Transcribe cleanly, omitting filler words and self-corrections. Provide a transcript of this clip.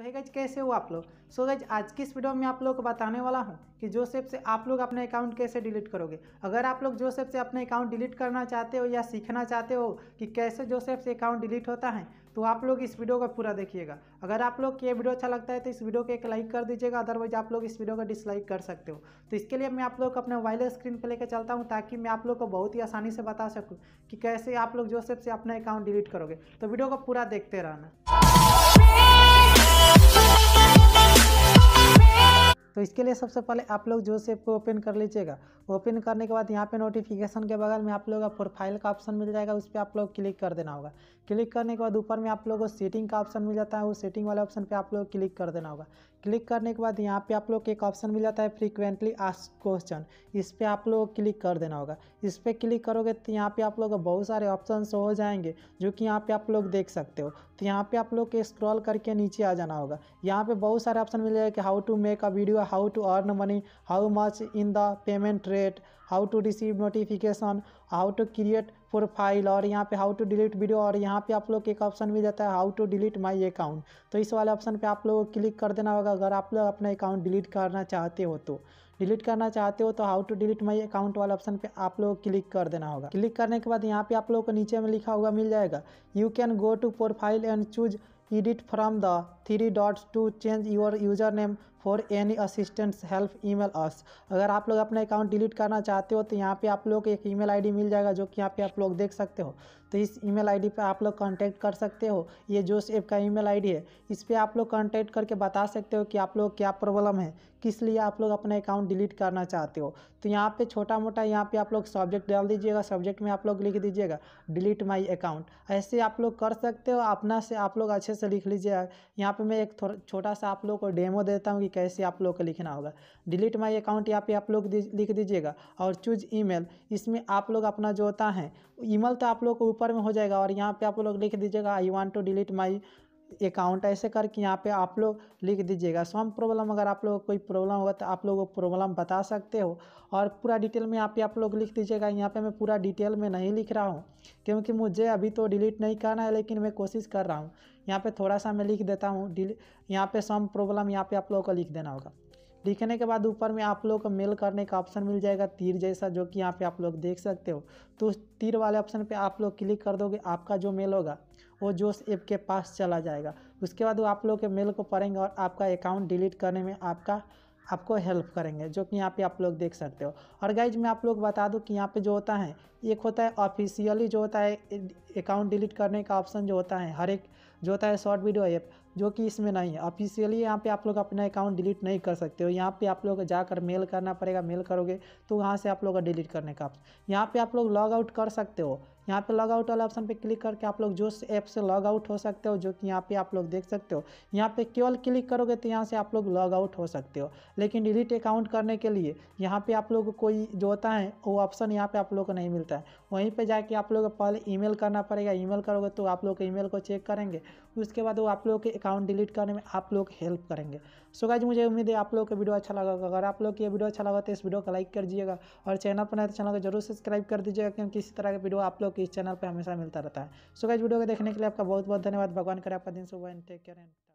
सो है गाइज कैसे हो आप लोग। सो गाइज आज की इस वीडियो में आप लोग को बताने वाला हूं कि जोसेप से आप लोग अपना अकाउंट कैसे डिलीट करोगे। अगर आप लोग जोसेप से अपना अकाउंट डिलीट करना चाहते हो या सीखना चाहते हो कि कैसे जोसेप से अकाउंट डिलीट होता है तो आप लोग इस वीडियो को पूरा देखिएगा। अगर आप लोग ये वीडियो अच्छा लगता है तो इस वीडियो को एक लाइक कर दीजिएगा, अदरवाइज आप लोग इस वीडियो को डिसलाइक कर सकते हो। तो इसके लिए मैं आप लोग को अपने मोबाइल स्क्रीन पर लेकर चलता हूँ ताकि मैं आप लोग को बहुत ही आसानी से बता सकूँ कि कैसे आप लोग जोसेप से अपना अकाउंट डिलीट करोगे। तो वीडियो को पूरा देखते रहना। तो इसके लिए सबसे पहले आप लोग जोसेप को ओपन कर लीजिएगा। ओपन करने के बाद यहाँ पे नोटिफिकेशन के बगल में आप लोग का प्रोफाइल का ऑप्शन मिल जाएगा, उस पर आप लोग क्लिक कर देना होगा। क्लिक करने के बाद ऊपर में आप लोग को सेटिंग का ऑप्शन मिल जाता है, उस सेटिंग वाले ऑप्शन पे आप लोग क्लिक कर देना होगा। क्लिक करने के बाद यहाँ पे आप लोग एक ऑप्शन मिल जाता है फ्रीक्वेंटली आस्क्ड क्वेश्चन, इस पर आप लोग क्लिक कर देना होगा। इस पर क्लिक करोगे तो यहाँ पे आप लोग बहुत सारे ऑप्शन हो जाएंगे जो कि यहाँ पे आप लोग देख सकते हो। तो यहाँ पे आप लोग के स्क्रॉल करके नीचे आ जाना होगा। यहाँ पे बहुत सारे ऑप्शन मिल जाएगा कि how to make a video, how to earn money, how much in the payment rate, how to receive notification, how to create profile और यहाँ पे हाउ टू डिलीट वीडियो और यहाँ पे आप लोग एक ऑप्शन मिल जाता है how to delete my account. तो इस वाले ऑप्शन पे आप लोग क्लिक कर देना होगा अगर आप लोग अपना अकाउंट डिलीट करना चाहते हो। तो डिलीट करना चाहते हो तो how to delete my account वाला ऑप्शन पे आप लोग क्लिक कर देना होगा। क्लिक करने के बाद यहाँ पे आप लोग को नीचे में लिखा हुआ मिल जाएगा you can go to profile and choose edit from the three dots to change your username for any assistance help email us। अगर आप लोग अपना अकाउंट डिलीट करना चाहते हो तो यहाँ पे आप लोग एक ईमेल आईडी मिल जाएगा जो कि यहाँ पे आप लोग देख सकते हो। तो इस ईमेल आईडी पे आप लोग कांटेक्ट कर सकते हो, ये जोसेप का ईमेल आईडी है। इस पर आप लोग कांटेक्ट करके बता सकते हो कि आप लोग क्या प्रॉब्लम है, किस लिए आप लोग अपना अकाउंट डिलीट करना चाहते हो। तो यहाँ पे छोटा मोटा यहाँ पे आप लोग सब्जेक्ट डाल दीजिएगा, सब्जेक्ट में आप लोग लिख दीजिएगा डिलीट माय अकाउंट। ऐसे आप लोग कर सकते हो, अपना से आप लोग अच्छे से लिख लीजिएगा। यहाँ पे मैं एक छोटा सा आप लोग को डेमो देता हूँ कि कैसे आप लोग को लिखना होगा। डिलीट माय अकाउंट यहाँ पे आप लोग लिख दीजिएगा और चूज ईमेल, इसमें आप लोग अपना जो होता है ईमेल तो आप लोग को ऊपर में हो जाएगा और यहाँ पे आप लोग लिख दीजिएगा I want to delete my account. ऐसे करके यहाँ पे आप लोग लिख दीजिएगा। सम प्रॉब्लम, अगर आप लोगों को कोई प्रॉब्लम होगा तो आप लोग वो प्रॉब्लम बता सकते हो और पूरा डिटेल में यहाँ पे आप लोग लिख दीजिएगा। यहाँ पे मैं पूरा डिटेल में नहीं लिख रहा हूँ क्योंकि मुझे अभी तो डिलीट नहीं करना है, लेकिन मैं कोशिश कर रहा हूँ। यहाँ पे थोड़ा सा मैं लिख देता हूँ। यहाँ पे सम प्रॉब्लम यहाँ पे आप लोगों को लिख देना होगा। लिखने के बाद ऊपर में आप लोग को मेल करने का ऑप्शन मिल जाएगा तीर जैसा, जो कि यहाँ पे आप लोग देख सकते हो। तो उस तीर वाले ऑप्शन पे आप लोग क्लिक कर दोगे, आपका जो मेल होगा वो जोसेप के पास चला जाएगा। उसके बाद वो आप लोग के मेल को पढ़ेंगे और आपका अकाउंट डिलीट करने में आपको हेल्प करेंगे, जो कि यहाँ पे आप लोग देख सकते हो। और गाइज मैं आप लोग बता दूँ कि यहाँ पे जो होता है, एक होता है ऑफिशियली जो होता है अकाउंट डिलीट करने का ऑप्शन जो होता है, हर एक जो होता है शॉर्ट वीडियो ऐप, जो कि इसमें नहीं है। ऑफिशियली यहाँ पे आप लोग अपना अकाउंट डिलीट नहीं कर सकते हो। यहाँ पे आप लोग जाकर मेल करना पड़ेगा, मेल करोगे तो वहाँ से आप लोग डिलीट करने का ऑप्शन। यहाँ पे आप लोग लॉग आउट कर सकते हो। यहाँ पे लॉग आउट वाला ऑप्शन पे क्लिक करके आप लोग जोसेप से लॉग आउट हो सकते हो, जो कि यहाँ पे आप लोग देख सकते हो। यहाँ पे केवल क्लिक करोगे तो यहाँ से आप लोग लॉग आउट हो सकते हो, लेकिन डिलीट अकाउंट करने के लिए यहाँ पे आप लोग को कोई जो होता है वो ऑप्शन यहाँ पे आप लोग को नहीं मिलता है। वहीं पे जाके आप लोग पहले ईमेल करना पड़ेगा। ईमेल करोगे तो आप लोग ईमेल को चेक करेंगे, उसके बाद वो आप लोग के अकाउंट डिलीट करने में आप लोग हेल्प करेंगे। सो गाइज मुझे उम्मीद है आप लोग को वीडियो अच्छा लगा। अगर आप लोग ये वीडियो अच्छा लगा तो इस वीडियो को लाइक कर दीजिएगा और चैनल पर नए तो चैनल को जरूर सब्सक्राइब कर दीजिएगा, क्योंकि इसी तरह का वीडियो आप लोग इस चैनल पर हमेशा मिलता रहता है। सो गाइज वीडियो को देखने के लिए आपका बहुत बहुत धन्यवाद। भगवान करे आपका दिन शुभ हो। Take care and